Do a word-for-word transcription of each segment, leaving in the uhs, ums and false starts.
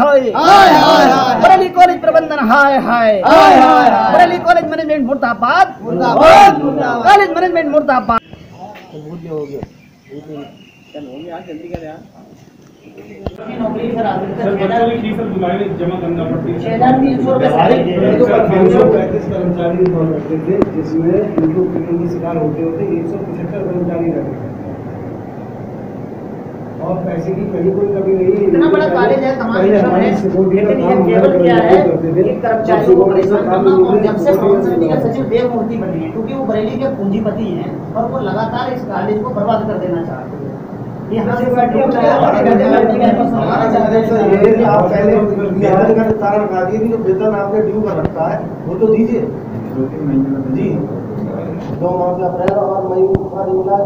हाय हाय हाय बरेली कॉलेज प्रबंधन हाय हाय हाय हाय बरेली कॉलेज मैनेजमेंट मुर्दाबाद मुर्दाबाद कॉलेज मैनेजमेंट मुर्दाबाद। हो गया हो गया चल हो गया जल्दी कर यार। नौकरी सर सर कैटेगरी सर जुलाई में जमा करना पड़ती है छह हज़ार तीन सौ पैंतीस कर्मचारी इन्फॉर्मेटिव थे जिसमें इनको किसी शिकार होते होते एक सौ पचहत्तर कर्मचारी रखे और पैसे की कहीं कोई कमी नहीं। इतना बड़ा कॉलेज है तमाम लेकिन ये केवल क्या है कि कर्मचारियों को परेशान करना। और जब से मोहन समिति का सचिव देवमूर्ति बनी है क्योंकि वो बरेली के पूंजीपति हैं और वो लगातार इस कॉलेज को बर्बाद कर देना चाहते हैं। यहाँ से आप पहले तारा लगा दिए जो वेतन आपने ड्यू का रखा है वो तो दीजिए जी दो माह से अप्रैल और मई मिला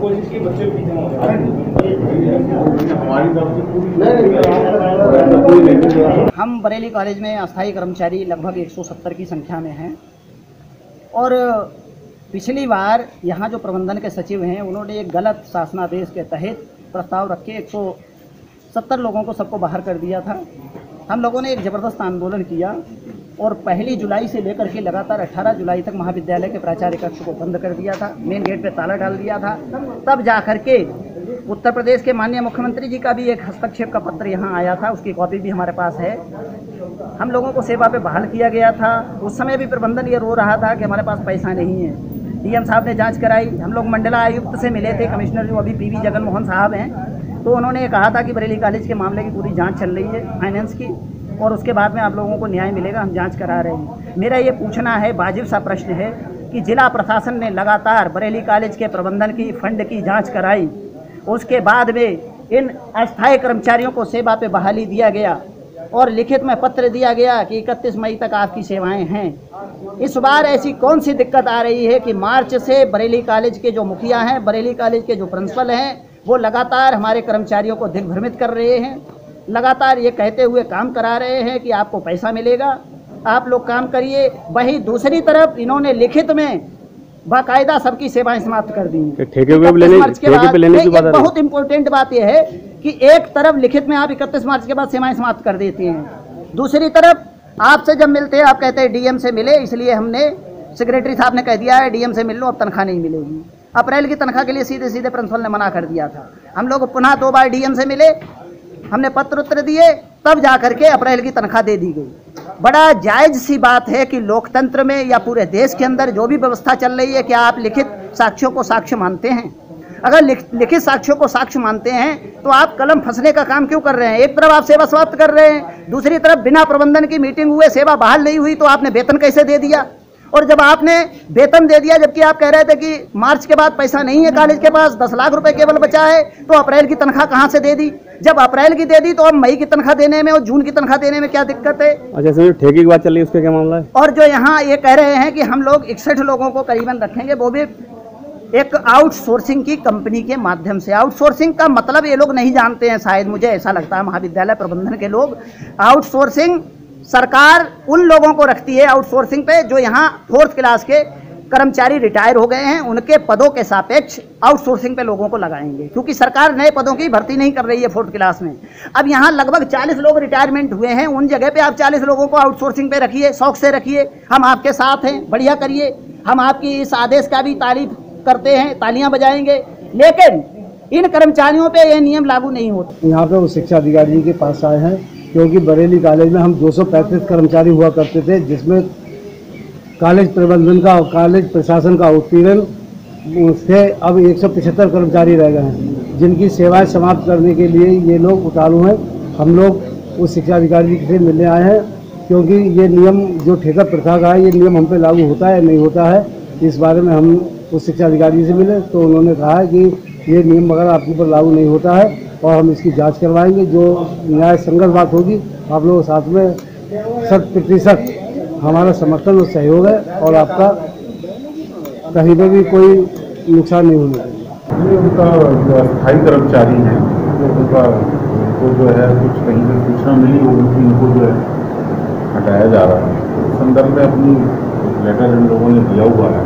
कोशिश की बच्चे भी हमारी। हम बरेली कॉलेज में अस्थायी कर्मचारी लगभग एक सौ सत्तर की संख्या में हैं और पिछली बार यहाँ जो प्रबंधन के सचिव हैं उन्होंने एक गलत शासनादेश के तहत प्रस्ताव रख के एक सौ सत्तर लोगों को सबको बाहर कर दिया था। हम लोगों ने एक ज़बरदस्त आंदोलन किया और पहली जुलाई से लेकर के लगातार अठारह जुलाई तक महाविद्यालय के प्राचार्य कक्ष को बंद कर दिया था, मेन गेट पे ताला डाल दिया था। तब जा कर के उत्तर प्रदेश के माननीय मुख्यमंत्री जी का भी एक हस्तक्षेप का पत्र यहाँ आया था, उसकी कॉपी भी हमारे पास है। हम लोगों को सेवा पे बहाल किया गया था। उस समय भी प्रबंधन ये रो रहा था कि हमारे पास पैसा नहीं है। डीएम साहब ने जाँच कराई, हम लोग मंडला आयुक्त से मिले थे, कमिश्नर जो अभी पी वी जगनमोहन साहब हैं, तो उन्होंने कहा था कि बरेली कॉलेज के मामले की पूरी जाँच चल रही है फाइनेंस की और उसके बाद में आप लोगों को न्याय मिलेगा, हम जांच करा रहे हैं। मेरा ये पूछना है, वाजिब सा प्रश्न है कि जिला प्रशासन ने लगातार बरेली कॉलेज के प्रबंधन की फंड की जांच कराई, उसके बाद में इन अस्थायी कर्मचारियों को सेवा पे बहाली दिया गया और लिखित में पत्र दिया गया कि इकतीस मई तक आपकी सेवाएं हैं। इस बार ऐसी कौन सी दिक्कत आ रही है कि मार्च से बरेली कॉलेज के जो मुखिया हैं, बरेली कॉलेज के जो प्रिंसिपल हैं, वो लगातार हमारे कर्मचारियों को दिग्भ्रमित कर रहे हैं, लगातार ये कहते हुए काम करा रहे हैं कि आपको पैसा मिलेगा, आप लोग काम करिए। वहीं दूसरी तरफ इन्होंने लिखित में बाकायदा सबकी सेवाएं समाप्त कर दी। ठेके पे लेने ठेके पे लेने की बात है। बहुत इम्पोर्टेंट बात यह है कि एक तरफ लिखित में आप इकतीस मार्च के बाद सेवाएं समाप्त कर देते हैं, दूसरी तरफ आपसे जब मिलते हैं आप कहते हैं डीएम से मिले, इसलिए हमने सेक्रेटरी साहब ने कह दिया है डीएम से मिल लो, अब तनख्वाह नहीं मिलेगी। अप्रैल की तनख्वाह के लिए सीधे सीधे प्रिंसिपल ने मना कर दिया था। हम लोग पुनः दो बार डीएम से मिले, हमने पत्र उत्तर दिए, तब जा करके अप्रैल की तनख्वाह दे दी गई। बड़ा जायज सी बात है कि लोकतंत्र में या पूरे देश के अंदर जो भी व्यवस्था चल रही है, क्या आप लिखित साक्ष्यों को साक्ष्य मानते हैं? अगर लिख, लिखित साक्ष्यों को साक्ष्य मानते हैं तो आप कलम फंसने का काम क्यों कर रहे हैं? एक तरफ आप सेवा समाप्त कर रहे हैं, दूसरी तरफ बिना प्रबंधन की मीटिंग हुए सेवा बहाल नहीं हुई तो आपने वेतन कैसे दे दिया? और जब आपने वेतन दे दिया, जबकि आप कह रहे थे कि मार्च के बाद पैसा नहीं है कॉलेज के पास, दस लाख रुपए केवल बचा है, तो अप्रैल की तनख्वाह कहाँ से दे दी? जब अप्रैल की दे दी तो अब मई की तनख्वाह देने में और जून की तनख्वाह देने में क्या दिक्कत है? अच्छा, जो ठेके की बात चल रही है उसका क्या मामला है? और जो यहाँ ये कह रहे हैं कि हम लोग इकसठ लोगों को करीबन रखेंगे, वो भी एक आउटसोर्सिंग की कंपनी के माध्यम से। आउटसोर्सिंग का मतलब ये लोग नहीं जानते हैं शायद, मुझे ऐसा लगता है महाविद्यालय प्रबंधन के लोग। आउटसोर्सिंग सरकार उन लोगों को रखती है आउटसोर्सिंग पे जो यहाँ फोर्थ क्लास के कर्मचारी रिटायर हो गए हैं, उनके पदों के सापेक्ष आउटसोर्सिंग पे लोगों को लगाएंगे क्योंकि सरकार नए पदों की भर्ती नहीं कर रही है फोर्थ क्लास में। अब यहाँ लगभग चालीस लोग रिटायरमेंट हुए हैं, उन जगह पे आप चालीस लोगों को आउटसोर्सिंग पे रखिए, शौक से रखिए, हम आपके साथ हैं, बढ़िया करिए, हम आपकी इस आदेश का भी तारीफ करते हैं, तालियाँ बजाएंगे। लेकिन इन कर्मचारियों पर यह नियम लागू नहीं होता। यहाँ पे वो शिक्षा अधिकारी जी के पास आए हैं क्योंकि बरेली कॉलेज में हम दो सौ पैंतीस कर्मचारी हुआ करते थे जिसमें कॉलेज प्रबंधन का और कॉलेज प्रशासन का उत्पीड़न से अब एक सौ पचहत्तर कर्मचारी रह गए हैं जिनकी सेवाएं समाप्त करने के लिए ये लोग उतारू हैं। हम लोग उस शिक्षा अधिकारी से मिलने आए हैं क्योंकि ये नियम जो ठेका प्रथा का है ये नियम हम पे लागू होता है नहीं होता है, इस बारे में हम उस शिक्षा अधिकारी से मिले तो उन्होंने कहा है कि ये नियम वगैरह आपके ऊपर लागू नहीं होता है और हम इसकी जांच करवाएंगे, जो न्याय संगत बात होगी आप लोगों साथ में शत प्रतिशत हमारा समर्थन और सहयोग है और आपका कहीं पर भी कोई नुकसान नहीं होना चाहिए। उनका स्थायी कर्मचारी हैं, उनका उनको जो है कुछ कहीं पर सूचना मिली और उनकी उनको जो है हटाया जा रहा है। संदर्भ में अपनी लेटर इन लोगों ने दिया हुआ है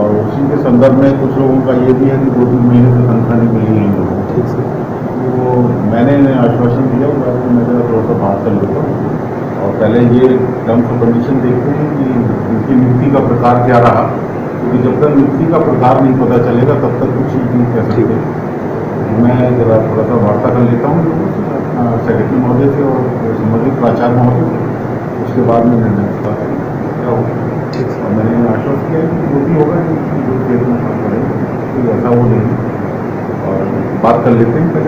और उसी के संदर्भ में कुछ लोगों का ये भी है कि दो तीन महीने से तनख्वाह नहीं मिली है लोगों को, ठीक है। वो मैंने आश्वासन दिया और मैं थोड़ा सा बात कर लेता हूँ और पहले ये टर्म्स और कंडीशन देखते हैं कि उनकी नियुक्ति का प्रकार क्या रहा, क्योंकि जब तक नियुक्ति का प्रकार नहीं पता चलेगा तब तक कुछ चीज़ नहीं कह सकते। मैं जरा थोड़ा सा वार्ता कर लेता हूँ सेक्रेटरी महोदय से और संबंधित प्राचार्य महोदय से, उसके बाद में निर्णय होता है क्या होगा। और मैंने आश्वस्त किया कि जो भी होगा जो देर में पड़ेगा तो ऐसा वो नहीं, और बात कर लेते हैं।